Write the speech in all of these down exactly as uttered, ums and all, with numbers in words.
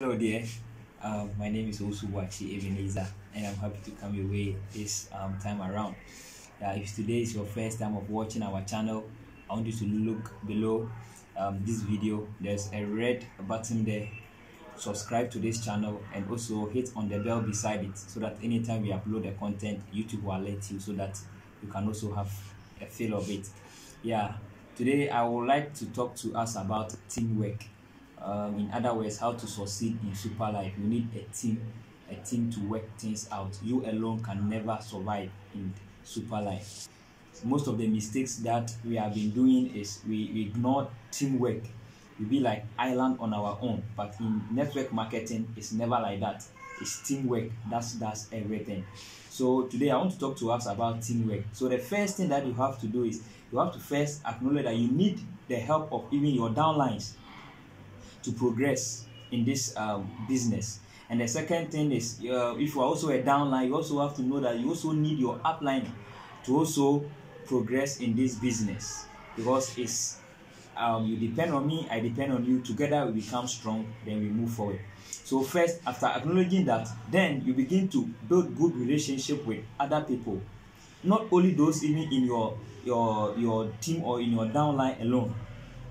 Hello there, um, my name is Osu Wachi Ebenezer, and I'm happy to come your way this um, time around. Uh, if today is your first time of watching our channel, I want you to look below um, this video. There's a red button there. Subscribe to this channel and also hit on the bell beside it so that anytime we upload the content, YouTube will alert you so that you can also have a feel of it. Yeah, today I would like to talk to us about teamwork. Um, in other words, how to succeed in super life. You need a team, a team to work things out. You alone can never survive in super life. Most of the mistakes that we have been doing is we, we ignore teamwork. We be like island on our own. But in network marketing, it's never like that. It's teamwork. That's, that's everything. So today I want to talk to us about teamwork. So the first thing that you have to do is you have to first acknowledge that you need the help of even your downlines to progress in this um, business. And the second thing is, uh, if you are also a downline, you also have to know that you also need your upline to also progress in this business, because it's um, you depend on me, I depend on you. Together we become strong, then we move forward. So first, after acknowledging that, then you begin to build good relationship with other people, not only those even in your your your team or in your downline alone.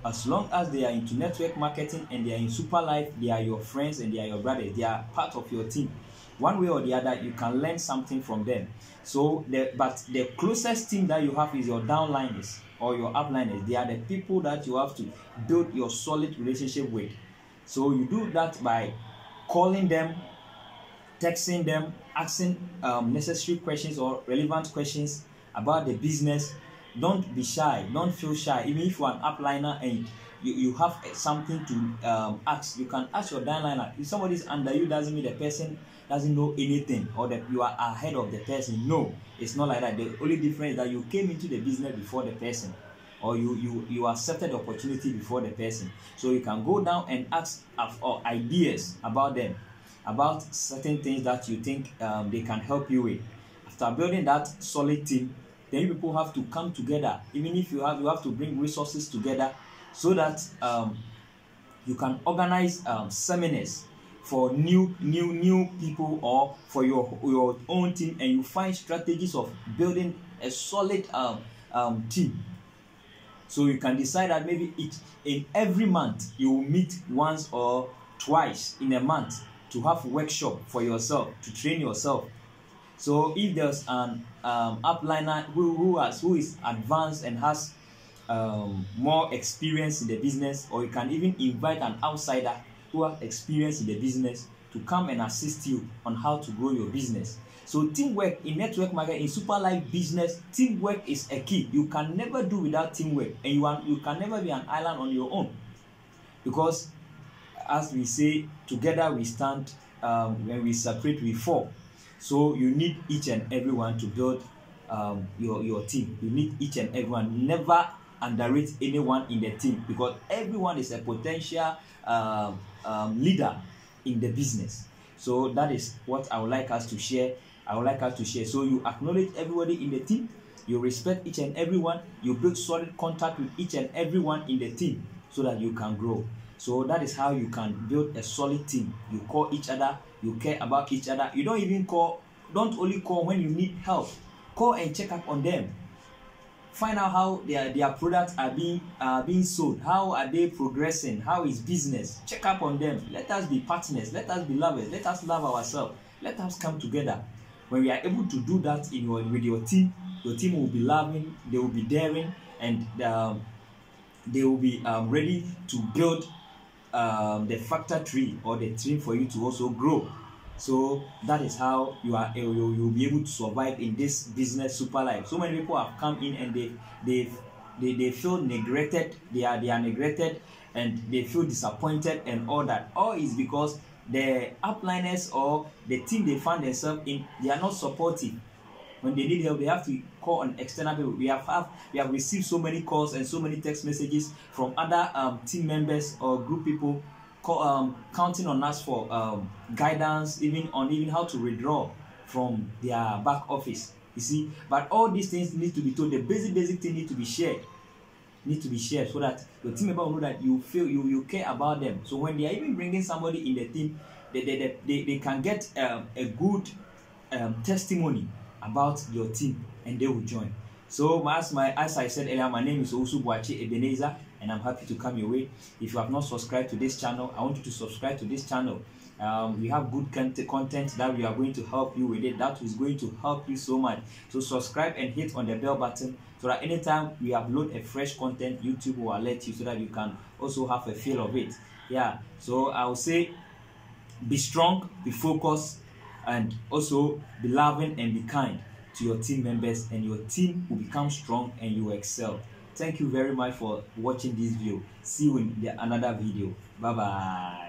As long as they are into network marketing and they are in super life, they are your friends and they are your brothers. They are part of your team. One way or the other, you can learn something from them. So, the, but the closest team that you have is your downliners or your upliners. They are the people that you have to build your solid relationship with. So you do that by calling them, texting them, asking um, necessary questions or relevant questions about the business. Don't be shy. Don't feel shy. Even if you are an upliner and you, you have something to um, ask, you can ask your downliner. If somebody is under you, doesn't mean the person doesn't know anything or that you are ahead of the person. No, it's not like that. The only difference is that you came into the business before the person, or you you, you accepted the opportunity before the person. So you can go down and ask for ideas about them, about certain things that you think um, they can help you with. After building that solid team, then you people have to come together. Even if you have, you have to bring resources together so that um, you can organize um, seminars for new, new, new people or for your your own team, and you find strategies of building a solid um, um, team. So you can decide that maybe each, in every month you will meet once or twice in a month to have a workshop for yourself to train yourself. So if there's an um, upliner who, who, has, who is advanced and has um, more experience in the business, or you can even invite an outsider who has experience in the business to come and assist you on how to grow your business. So teamwork in network marketing, in super life business, teamwork is a key. You can never do without teamwork, and you, are, you can never be an island on your own, because as we say, together we stand, um, when we separate we fall. So you need each and everyone to build um, your, your team. You need each and everyone. Never underrate anyone in the team, because everyone is a potential uh, um, leader in the business. So that is what I would like us to share. I would like us to share. So you acknowledge everybody in the team. You respect each and everyone. You build solid contact with each and everyone in the team so that you can grow. So that is how you can build a solid team. You call each other. You care about each other. You don't even call, don't only call when you need help. Call and check up on them. Find out how their, their products are being, uh, being sold. How are they progressing? How is business? Check up on them. Let us be partners. Let us be lovers. Let us love ourselves. Let us come together. When we are able to do that in your, with your team, your team will be loving, they will be daring, and um, they will be um, ready to build Um, the factor tree or the tree for you to also grow. So that is how you are you, you'll be able to survive in this business super life. So many people have come in and they they they, they feel neglected. They are they are neglected and they feel disappointed and all that. All is because the upliners or the team they find themselves in, they are not supportive. When they need help, they have to call on external people. We have, have we have received so many calls and so many text messages from other um, team members or group people, call, um, counting on us for um, guidance, even on even how to withdraw from their back office. You see, but all these things need to be told. The basic basic thing need to be shared. need to be shared so that your team member will know that you feel you, you care about them. So when they are even bringing somebody in the team, they, they, they, they can get um, a good um, testimony about your team and they will join. So as, my, as I said earlier, my name is Osu Wachi Ebenezer and I'm happy to come your way. If you have not subscribed to this channel, I want you to subscribe to this channel. Um, we have good content that we are going to help you with it. That is going to help you so much. So subscribe and hit on the bell button so that anytime we upload a fresh content, YouTube will alert you so that you can also have a feel of it. Yeah. So I will say, be strong, be focused, and also be loving and be kind to your team members, and your team will become strong and you will excel. Thank you very much for watching this video. See you in the, another video. Bye bye.